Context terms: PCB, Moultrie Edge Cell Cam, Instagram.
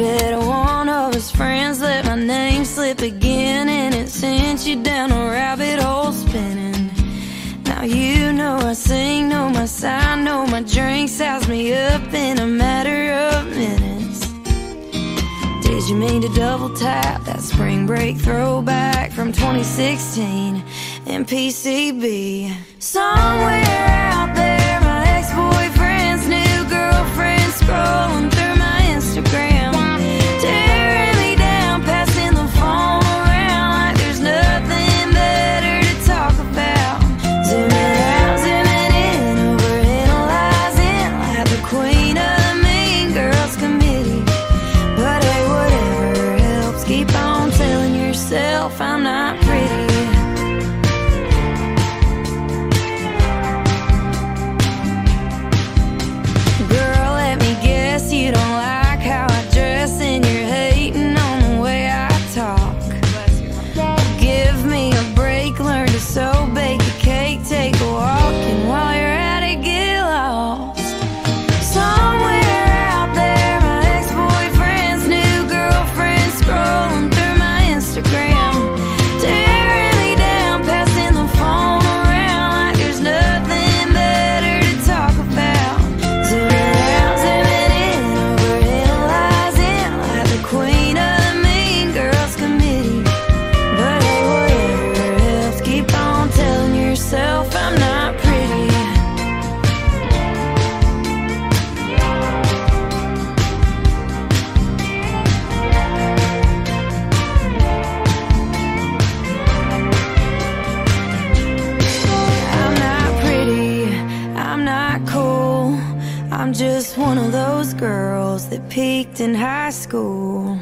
bed, one of his friends let my name slip again, and it sent you down a rabbit hole spinning. Now you know I sing, know my sign, know my drink sours me up in a matter of minutes. Did you mean to double tap that spring break throwback from 2016 in PCB? Somewhere out there, my ex-boyfriend's new girlfriend scrolling through my Instagram, tearing me down, passing the phone around like there's nothing better to talk about. Zooming out, zooming in, overanalyzing like the queen of the Mean Girls committee. But hey, whatever helps, keep on telling yourself I'm not pretty. I'm just one of those girls that peaked in high school.